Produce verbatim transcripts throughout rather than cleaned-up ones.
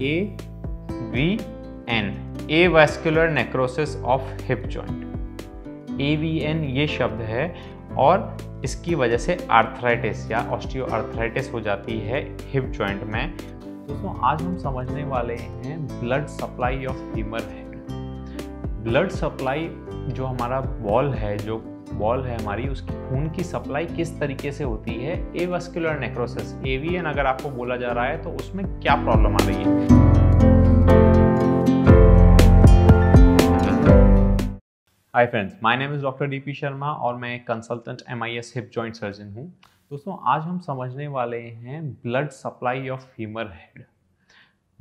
A V N, avascular necrosis of hip joint. A V N ये शब्द है और इसकी वजह से आर्थराइटिस या ऑस्टियोआर्थराइटिस हो जाती है हिप जॉइंट में। दोस्तों आज हम समझने वाले हैं blood supply of femur head. Blood supply जो हमारा बॉल है, जो बॉल है हमारी, उसकी खून की सप्लाई किस तरीके से होती है। एवास्कुलर नेक्रोसिस एवीएन अगर आपको बोला जा रहा है तो उसमें क्या प्रॉब्लम आ रही है। Hi friends, my name is doctor DP Sharma और मैं एक consultant MIS hip joint surgeon हूँ। दोस्तों आज हम समझने वाले हैं blood supply of femur head.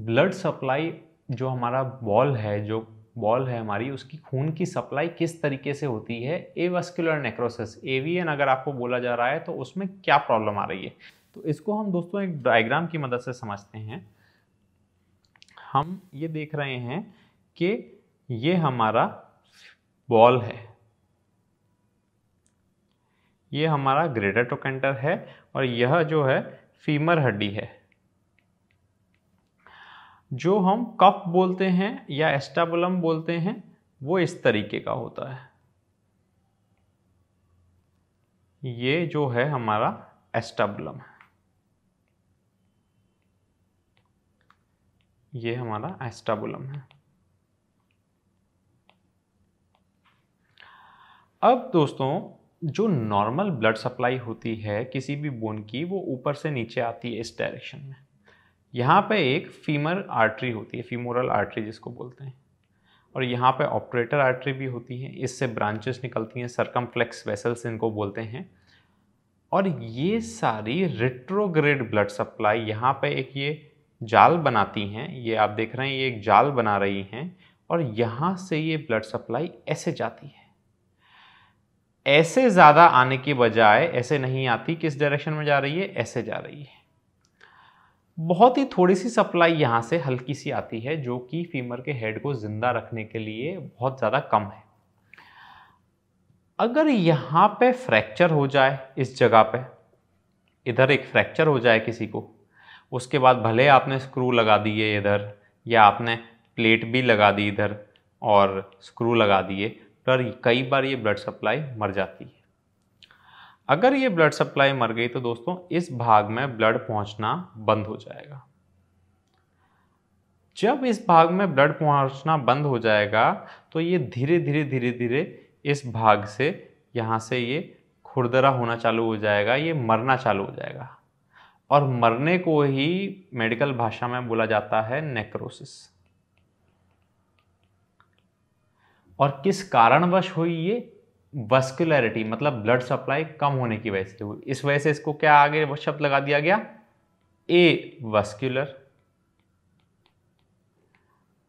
Blood supply जो हमारा बॉल है, जो बॉल है हमारी, उसकी खून की सप्लाई किस तरीके से होती है। एवास्कुलर नेक्रोसिस एवीएन अगर आपको बोला जा रहा है तो उसमें क्या प्रॉब्लम आ रही है। तो इसको हम दोस्तों एक डायग्राम की मदद से समझते हैं। हम ये देख रहे हैं कि ये हमारा बॉल है, ये हमारा ग्रेटर ट्रोकेंटर है और यह जो है फीमर हड्डी है, जो हम कफ बोलते हैं या एस्टाबुलम बोलते हैं, वो इस तरीके का होता है। ये जो है हमारा एस्टाबुलम, ये हमारा एस्टाबुलम है। अब दोस्तों जो नॉर्मल ब्लड सप्लाई होती है किसी भी बोन की, वो ऊपर से नीचे आती है इस डायरेक्शन में। यहाँ पे एक फीमर आर्टरी होती है, फीमोरल आर्टरी जिसको बोलते हैं, और यहाँ पे ऑपरेटर आर्टरी भी होती है। इससे ब्रांचेस निकलती हैं, सर्कमफ्लेक्स वेसल्स इनको बोलते हैं। और ये सारी रिट्रोग्रेड ब्लड सप्लाई यहाँ पे एक ये जाल बनाती हैं, ये आप देख रहे हैं, ये एक जाल बना रही हैं और यहाँ से ये ब्लड सप्लाई ऐसे जाती है। ऐसे ज़्यादा आने की बजाय ऐसे नहीं आती, किस डायरेक्शन में जा रही है, ऐसे जा रही है। बहुत ही थोड़ी सी सप्लाई यहाँ से हल्की सी आती है, जो कि फीमर के हेड को ज़िंदा रखने के लिए बहुत ज़्यादा कम है। अगर यहाँ पे फ्रैक्चर हो जाए, इस जगह पे इधर एक फ्रैक्चर हो जाए किसी को, उसके बाद भले आपने स्क्रू लगा दिए इधर या आपने प्लेट भी लगा दी इधर और स्क्रू लगा दिए, पर कई बार ये ब्लड सप्लाई मर जाती है। अगर ये ब्लड सप्लाई मर गई तो दोस्तों इस भाग में ब्लड पहुंचना बंद हो जाएगा। जब इस भाग में ब्लड पहुंचना बंद हो जाएगा तो ये धीरे धीरे धीरे धीरे इस भाग से, यहाँ से ये खुरदरा होना चालू हो जाएगा, ये मरना चालू हो जाएगा। और मरने को ही मेडिकल भाषा में बोला जाता है नेक्रोसिस। और किस कारणवश हुई ये? वस्कुलैरिटी मतलब ब्लड सप्लाई कम होने की वजह से हुई। इस वजह से इसको क्या आगे वो शब्द लगा दिया गया, ए वस्कुलर।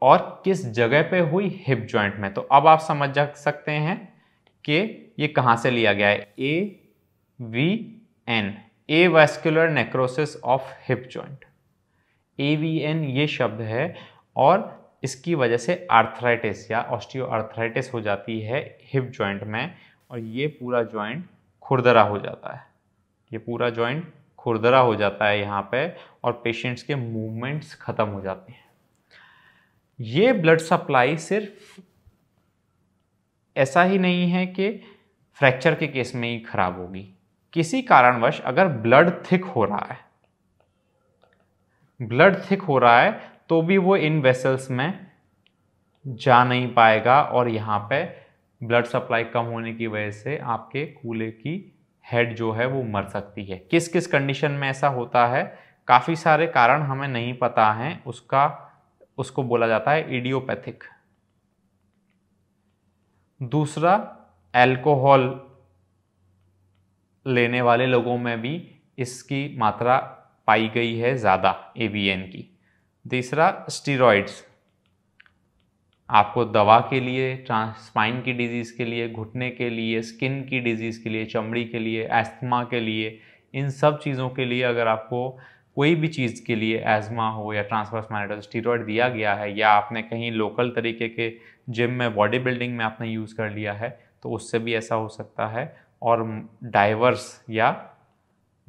और किस जगह पे हुई, हिप जॉइंट में। तो अब आप समझ जा सकते हैं कि ये कहाँ से लिया गया है, A V N, avascular necrosis of hip joint. A V N ये शब्द है और इसकी वजह से आर्थराइटिस या ऑस्टियोआर्थराइटिस हो जाती है हिप जॉइंट में। और ये पूरा जॉइंट खुरदरा हो जाता है, ये पूरा जॉइंट खुरदरा हो जाता है यहाँ पे, और पेशेंट्स के मूवमेंट्स ख़त्म हो जाते हैं। ये ब्लड सप्लाई सिर्फ ऐसा ही नहीं है कि फ्रैक्चर के केस में ही खराब होगी। किसी कारणवश अगर ब्लड थिक हो रहा है, ब्लड थिक हो रहा है तो भी वो इन वेसल्स में जा नहीं पाएगा, और यहाँ पे ब्लड सप्लाई कम होने की वजह से आपके कूले की हेड जो है वो मर सकती है। किस किस कंडीशन में ऐसा होता है, काफ़ी सारे कारण हमें नहीं पता हैं, उसका उसको बोला जाता है इडियोपैथिक। दूसरा, अल्कोहल लेने वाले लोगों में भी इसकी मात्रा पाई गई है ज़्यादा, एवीएन की। तीसरा, स्टीरॉइड्स, आपको दवा के लिए, स्पाइन की डिजीज़ के लिए, घुटने के लिए, स्किन की डिजीज़ के लिए, चमड़ी के लिए, एस्थमा के लिए, इन सब चीज़ों के लिए अगर आपको कोई भी चीज़ के लिए एस्थमा हो या ट्रांसवर्स मैरिटल स्टीरॉइड दिया गया है, या आपने कहीं लोकल तरीके के जिम में बॉडी बिल्डिंग में आपने यूज़ कर लिया है, तो उससे भी ऐसा हो सकता है। और डाइवर्स या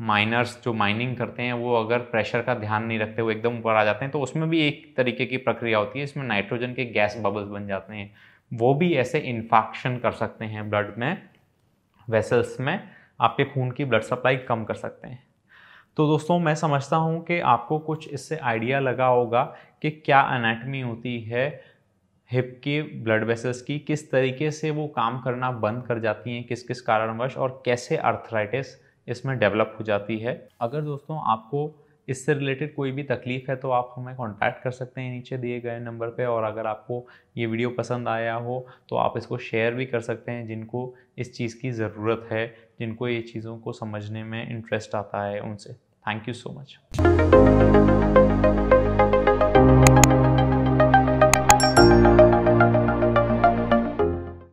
माइनर्स जो माइनिंग करते हैं वो अगर प्रेशर का ध्यान नहीं रखते हुए एकदम ऊपर आ जाते हैं तो उसमें भी एक तरीके की प्रक्रिया होती है, इसमें नाइट्रोजन के गैस बबल्स बन जाते हैं, वो भी ऐसे इन्फेक्शन कर सकते हैं ब्लड में, वेसल्स में, आपके खून की ब्लड सप्लाई कम कर सकते हैं। तो दोस्तों मैं समझता हूँ कि आपको कुछ इससे आइडिया लगा होगा कि क्या एनाटमी होती है हिप के ब्लड वेसल्स की, किस तरीके से वो काम करना बंद कर जाती हैं, किस किस कारणवश, और कैसे अर्थराइटिस इसमें डेवलप हो जाती है। अगर दोस्तों आपको इससे रिलेटेड कोई भी तकलीफ़ है तो आप हमें कांटेक्ट कर सकते हैं नीचे दिए गए नंबर पे, और अगर आपको ये वीडियो पसंद आया हो तो आप इसको शेयर भी कर सकते हैं जिनको इस चीज़ की ज़रूरत है, जिनको ये चीज़ों को समझने में इंटरेस्ट आता है उनसे। Thank you so much.